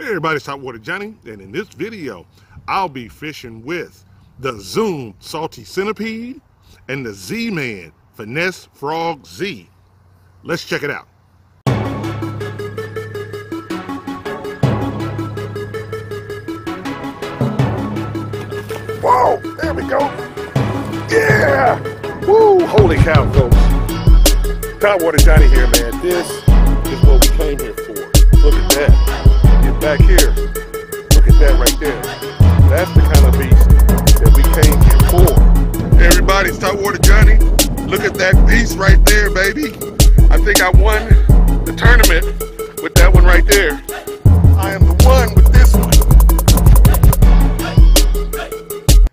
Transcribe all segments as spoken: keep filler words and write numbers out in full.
Hey everybody, it's Topwater Johnny, and in this video, I'll be fishing with the Zoom Salty Centipede and the Z-Man Finesse FrogZ. Let's check it out. Whoa, there we go. Yeah! Woo, holy cow, folks. Topwater Johnny here, man. This is what we came here for. Look at that. Back here, look at that right there. That's the kind of beast that we came here for. Hey everybody, it's Topwater Johnny. Look at that beast right there, baby. I think I won the tournament with that one right there. I am the one with this one.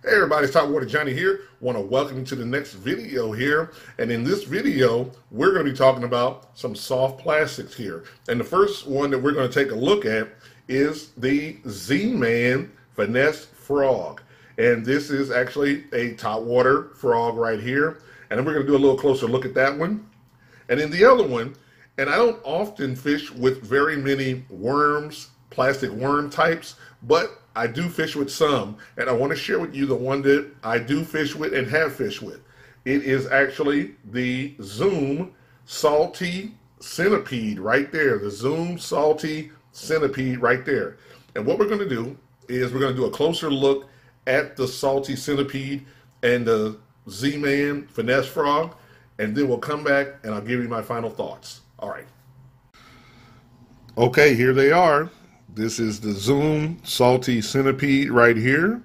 Hey everybody, it's Topwater Johnny here. Want to welcome you to the next video here. And in this video, we're going to be talking about some soft plastics here. And the first one that we're going to take a look at is the Z-Man Finesse Frog, and this is actually a topwater frog right here, and then we're going to do a little closer look at that one. And then the other one, and I don't often fish with very many worms, plastic worm types, but I do fish with some, and I want to share with you the one that I do fish with and have fished with. It is actually the Zoom Salty Centipede right there, the Zoom Salty Centipede right there. And what we're going to do is we're going to do a closer look at the Salty Centipede and the Z-Man Finesse Frog, and then we'll come back and I'll give you my final thoughts. All right. Okay, here they are. This is the Zoom Salty Centipede right here,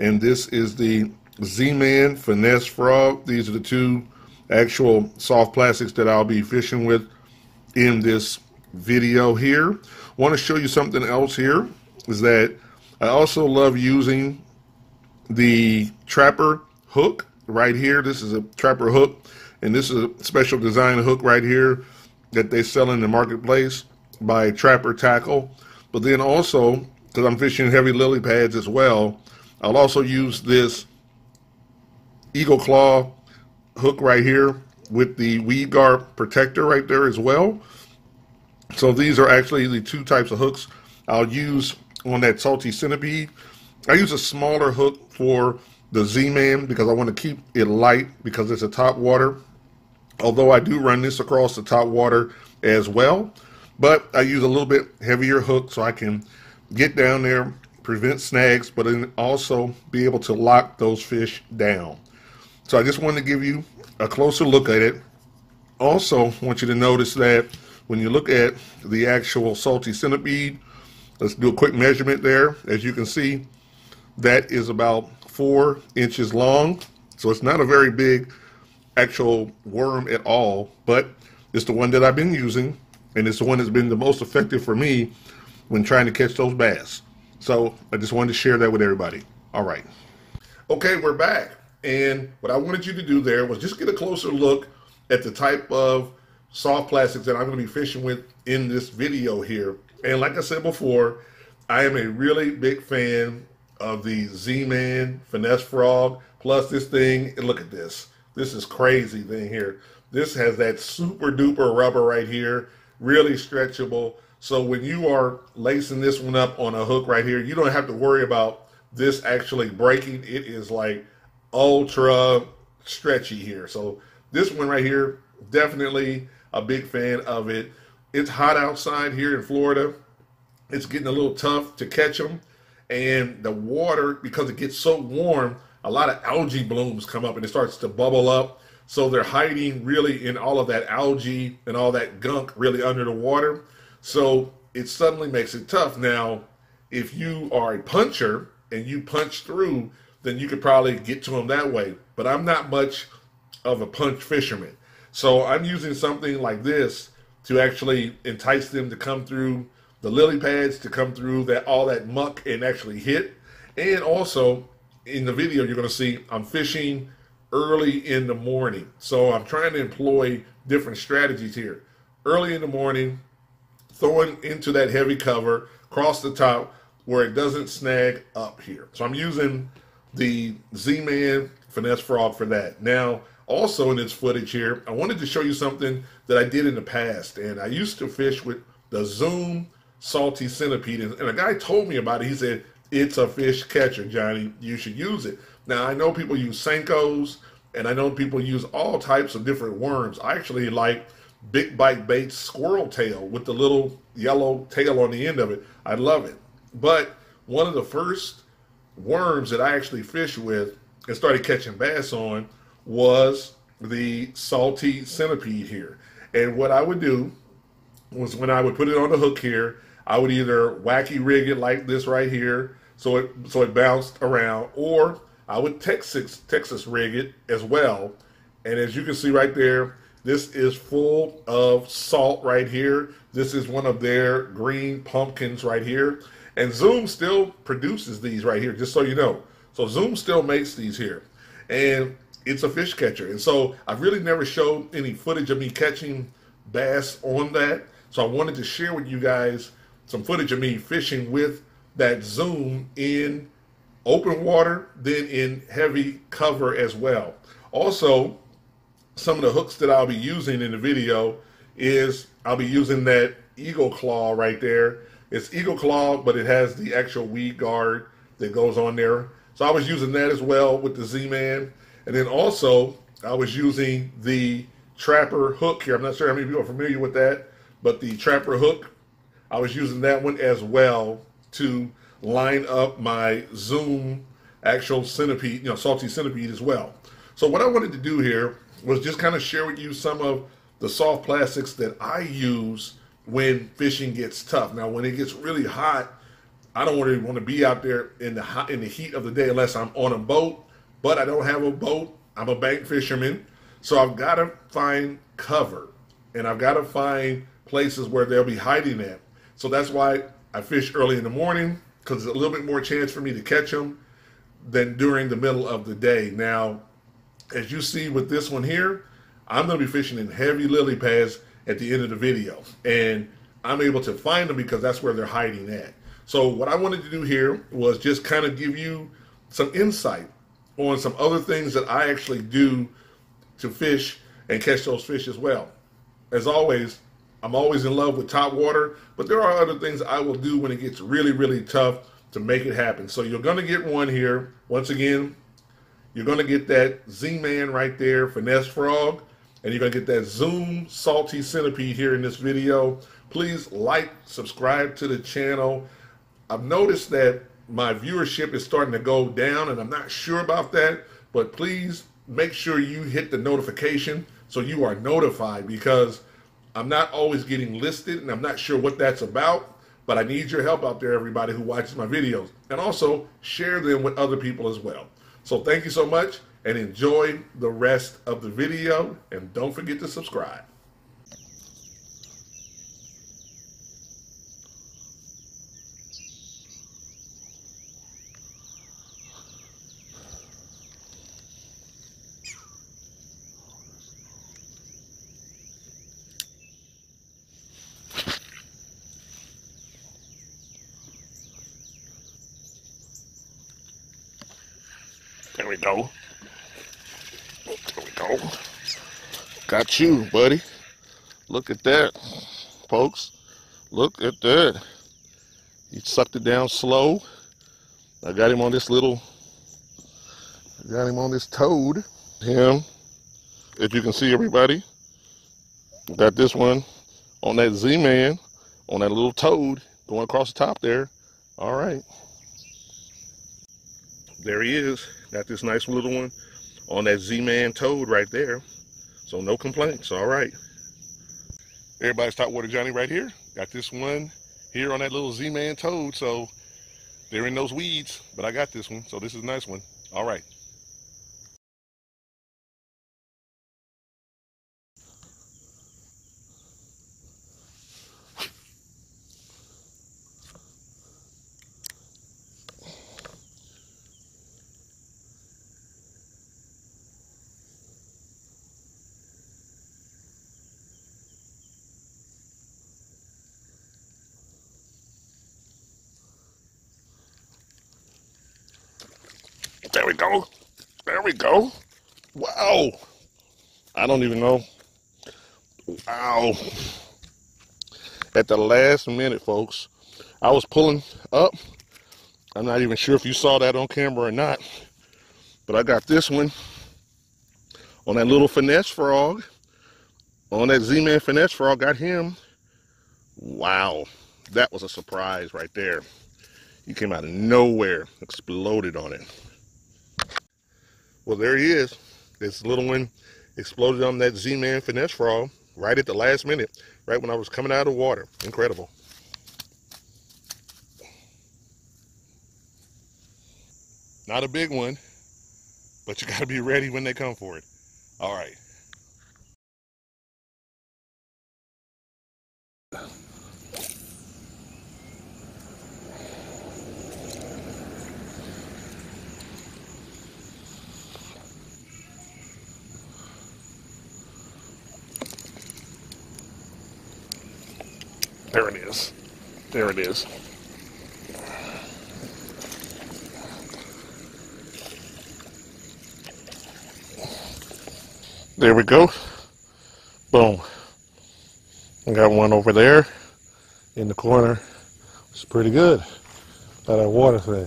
and this is the Z-Man Finesse Frog. These are the two actual soft plastics that I'll be fishing with in this video here. Want to show you something else here, is that I also love using the trapper hook right here. This is a trapper hook, and this is a special design hook right here that they sell in the marketplace by Trapper Tackle. But then also, because I'm fishing heavy lily pads as well, I'll also use this Eagle Claw hook right here with the weed guard protector right there as well. So these are actually the two types of hooks I'll use on that Salty Centipede. I use a smaller hook for the Z-Man because I want to keep it light because it's a top water. Although I do run this across the top water as well. But I use a little bit heavier hook so I can get down there, prevent snags, but then also be able to lock those fish down. So I just wanted to give you a closer look at it. Also want you to notice that when you look at the actual Salty Centipede, let's do a quick measurement there. As you can see, that is about four inches long. So it's not a very big actual worm at all, but it's the one that I've been using, and it's the one that's been the most effective for me when trying to catch those bass. So I just wanted to share that with everybody. All right. Okay, we're back. And what I wanted you to do there was just get a closer look at the type of soft plastics that I'm going to be fishing with in this video here. And like I said before, I am a really big fan of the Z-Man Finesse Frog. Plus this thing, look at this. This is crazy thing here. This has that super duper rubber right here, really stretchable. So when you are lacing this one up on a hook right here, you don't have to worry about this actually breaking. It is like ultra stretchy here. So this one right here, definitely a big fan of it. It's hot outside here in Florida. It's getting a little tough to catch them. And the water, because it gets so warm, a lot of algae blooms come up and it starts to bubble up. So they're hiding really in all of that algae and all that gunk really under the water. So it suddenly makes it tough. Now, if you are a puncher and you punch through, then you could probably get to them that way. But I'm not much of a punch fisherman. So I'm using something like this to actually entice them to come through the lily pads, to come through that all that muck and actually hit. And also in the video, you're going to see I'm fishing early in the morning. So I'm trying to employ different strategies here. Early in the morning, throwing into that heavy cover, across the top where it doesn't snag up here. So I'm using the Z-Man Finesse Frog for that. Now, also in this footage here, I wanted to show you something that I did in the past, and I used to fish with the Zoom Salty Centipede is. And a guy told me about it. He said, it's a fish catcher, Johnny. You should use it. Now, I know people use Senkos, and I know people use all types of different worms. I actually like Big Bite Bait Squirrel Tail with the little yellow tail on the end of it. I love it. But one of the first worms that I actually fished with and started catching bass on was the Salty Centipede here. And what I would do was, when I would put it on the hook here, I would either wacky rig it like this right here, so it so it bounced around, or I would Texas Texas rig it as well. And as you can see right there, this is full of salt right here. This is one of their green pumpkins right here. And Zoom still produces these right here, just so you know. So Zoom still makes these here. And it's a fish catcher. And so I've really never showed any footage of me catching bass on that. So I wanted to share with you guys some footage of me fishing with that Zoom in open water, then in heavy cover as well. Also, some of the hooks that I'll be using in the video is I'll be using that Eagle Claw right there. It's Eagle Claw, but it has the actual weed guard that goes on there. So I was using that as well with the Z-Man. And then also, I was using the Trapper hook here. I'm not sure how many people are familiar with that, but the Trapper hook, I was using that one as well to line up my Zoom actual centipede, you know, Salty Centipede as well. So what I wanted to do here was just kind of share with you some of the soft plastics that I use when fishing gets tough. Now, when it gets really hot, I don't really want to be out there in the hot, in the heat of the day unless I'm on a boat, but I don't have a boat. I'm a bank fisherman. So I've got to find cover, and I've got to find places where they'll be hiding at. So that's why I fish early in the morning, because there's a little bit more chance for me to catch them than during the middle of the day. Now, as you see with this one here, I'm going to be fishing in heavy lily pads at the end of the video, and I'm able to find them because that's where they're hiding at. So what I wanted to do here was just kind of give you some insight on some other things that I actually do to fish and catch those fish as well. As always, I'm always in love with Topwater, but there are other things I will do when it gets really, really tough to make it happen. So you're going to get one here. Once again, you're going to get that Z-Man right there, Finesse Frog, and you're going to get that Zoom Salty Centipede here in this video. Please like, subscribe to the channel. I've noticed that my viewership is starting to go down, and I'm not sure about that, but please make sure you hit the notification so you are notified, because I'm not always getting listed, and I'm not sure what that's about, but I need your help out there, everybody who watches my videos. And also, share them with other people as well. So thank you so much, and enjoy the rest of the video, and don't forget to subscribe. There we go. There we go. Got you, buddy. Look at that, folks. Look at that. He sucked it down slow. I got him on this little, I got him on this toad. Him, if you can see, everybody. Got this one on that Z-Man, on that little toad going across the top there. All right. There he is. Got this nice little one on that Z-Man toad right there. So no complaints. All right. Everybody's Topwater Johnny right here. Got this one here on that little Z-Man toad. So they're in those weeds, but I got this one. So this is a nice one. All right. There we go. There we go. Wow. I don't even know. Wow. At the last minute, folks, I was pulling up. I'm not even sure if you saw that on camera or not, but I got this one on that little finesse frog, on that Z-Man finesse frog, got him. Wow, that was a surprise right there. He came out of nowhere, exploded on it. Well, there he is. This little one exploded on that Z-Man finesse frog right at the last minute, right when I was coming out of the water. Incredible. Not a big one, but you gotta be ready when they come for it. All right. There it is. There it is. There we go. Boom. I got one over there in the corner. It's pretty good. By that water thing.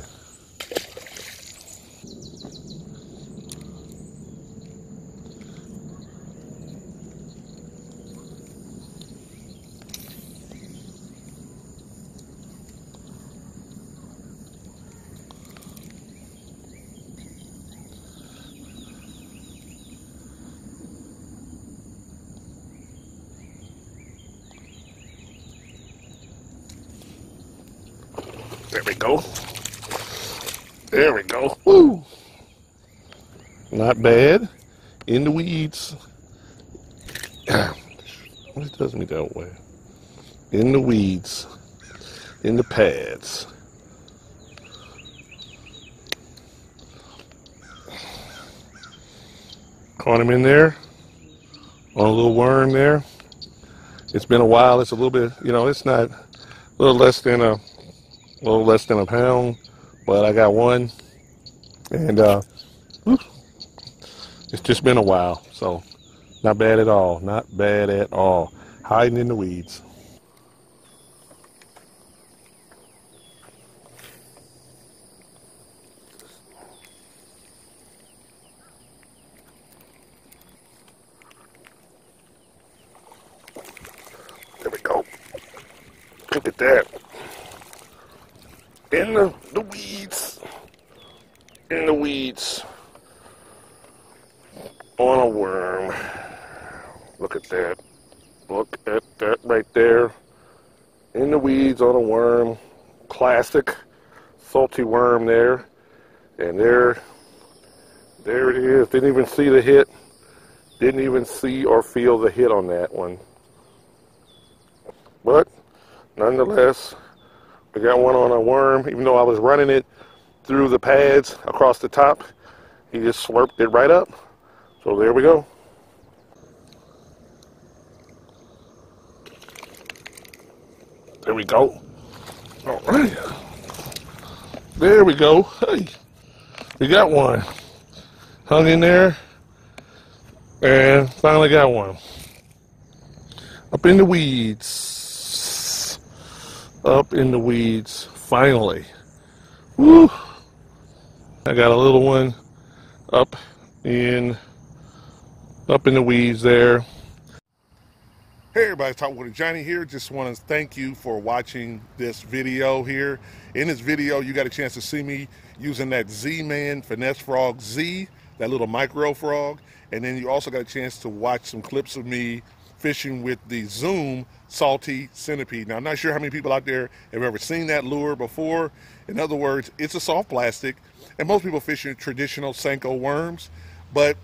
There we go. There we go. Woo! Not bad. In the weeds. What does me that way? In the weeds. In the pads. Caught him in there. On a little worm there. It's been a while. It's a little bit, you know, it's not, a little less than a, a little less than a pound, but I got one, and uh, it's just been a while, so not bad at all, not bad at all, hiding in the weeds. There we go, look at that. In the, the weeds, in the weeds, on a worm. Look at that, look at that right there. In the weeds, on a worm, classic salty worm there. And there, there it is. Didn't even see the hit, didn't even see or feel the hit on that one. But nonetheless, we got one on a worm. Even though I was running it through the pads across the top, he just slurped it right up. So there we go. There we go. All right. There we go. Hey, we got one. Hung in there and finally got one. Up in the weeds. Up in the weeds, finally. Woo! I got a little one up in up in the weeds there. Hey everybody, Topwater Johnny here. Just want to thank you for watching this video here. In this video, you got a chance to see me using that Z-Man Finesse Frog Z, that little micro frog, and then you also got a chance to watch some clips of me fishing with the Zoom Salty Centipede. Now, I'm not sure how many people out there have ever seen that lure before. In other words, it's a soft plastic, and most people fish in traditional Senko worms, but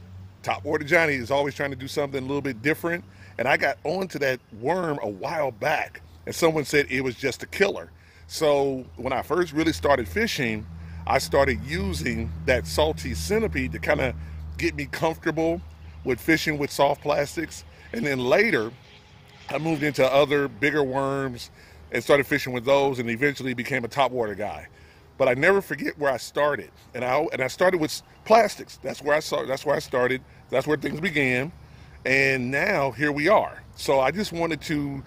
Topwater Johnny is always trying to do something a little bit different, and I got onto that worm a while back, and someone said it was just a killer. So when I first really started fishing, I started using that Salty Centipede to kind of get me comfortable with fishing with soft plastics. And then later, I moved into other bigger worms and started fishing with those, and eventually became a topwater guy. But I never forget where I started, and I and I started with plastics. That's where I saw. That's where I started. That's where things began, and now here we are. So I just wanted to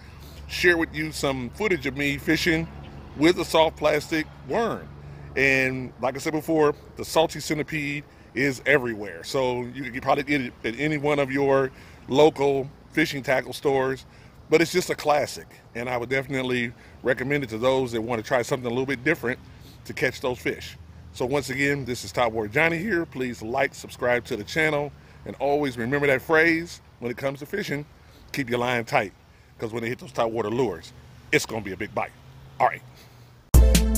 share with you some footage of me fishing with a soft plastic worm. And like I said before, the Salty Centipede is everywhere. So you can probably get it at any one of your local fishing tackle stores, but it's just a classic. And I would definitely recommend it to those that want to try something a little bit different to catch those fish. So once again, this is Topwater Johnny here. Please like, subscribe to the channel, and always remember that phrase, when it comes to fishing, keep your line tight, because when they hit those topwater lures, it's going to be a big bite. All right.